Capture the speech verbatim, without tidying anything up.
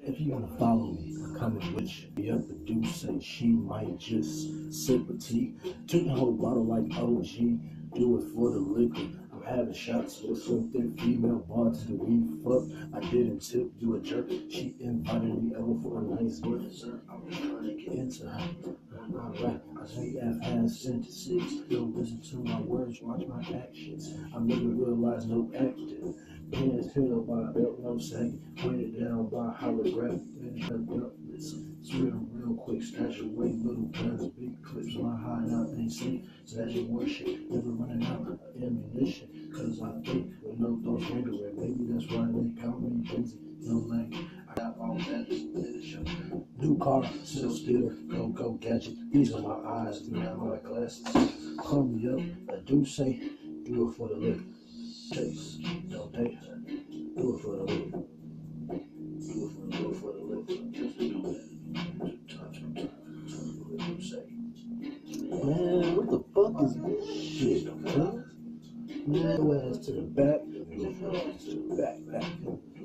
If you want to follow me, come and witch me up a deuce and she might just sip a tea. Took the whole bottle like O G, do it for the liquor. I'm having shots with some thick female bar to the weed fuck. I didn't tip you a jerk. She invited me over for a nice dinner. I'm trying to get into her. Alright, I say I've had sentences. Don't listen to my words, watch my actions. I never realized no acting. Pants held by a belt, no sagging. Weighted down by holographic and ductless. Swim real quick, stash away little guns, big clips. My hideout ain't safe. Stash your worship, never running out of ammunition. Cause I think with no thoughts lingering. Maybe that's why they count me busy. No language. I got all that shit. New car, still still, go go gadget. These are my eyes, through my glasses. Call me up, I do say, do it for the liquor. Chase, don't date, do it for the liquor. Do it for the liquor, for the liquor. Just do that. Touch them, touch them, say. Man, what the fuck is this shit, huh? Man, ass to the back, ass to the back, back.